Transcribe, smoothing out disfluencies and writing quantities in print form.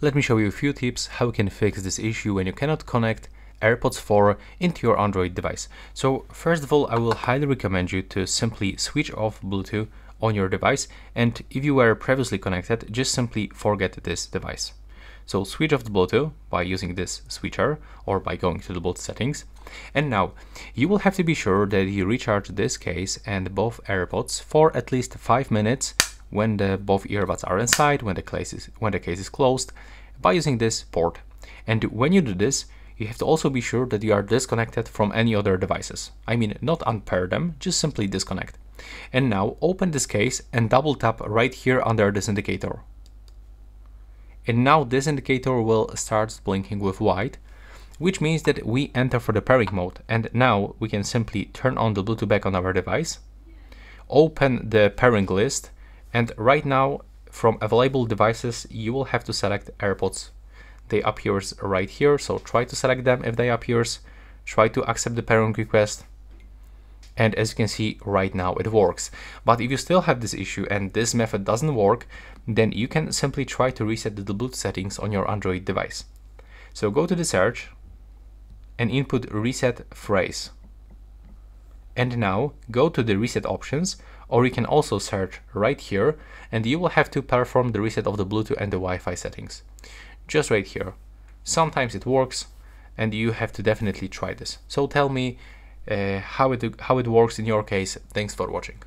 Let me show you a few tips how you can fix this issue when you cannot connect AirPods 4 into your Android device. So first of all, I will highly recommend you to simply switch off Bluetooth on your device, and if you were previously connected, just simply forget this device. So switch off the Bluetooth by using this switcher or by going to the Bluetooth settings. And now you will have to be sure that you recharge this case and both AirPods for at least 5 minutes when both earbuds are inside, when the case is closed, by using this port. And when you do this, you have to also be sure that you are disconnected from any other devices. I mean, not unpair them, just simply disconnect. And now open this case and double tap right here under this indicator. And now this indicator will start blinking with white, which means that we enter for the pairing mode. And now we can simply turn on the Bluetooth back on our device, open the pairing list, and right now from available devices, you will have to select AirPods. They appear right here, so try to select them if they appear, try to accept the pairing request. And as you can see right now, it works. But if you still have this issue and this method doesn't work, then you can simply try to reset the Bluetooth settings on your Android device. So go to the search and input reset phrase. And now go to the reset options, or you can also search right here, and you will have to perform the reset of the Bluetooth and the Wi-Fi settings. Just right here. Sometimes it works, and you have to definitely try this. So tell me how it works in your case. Thanks for watching.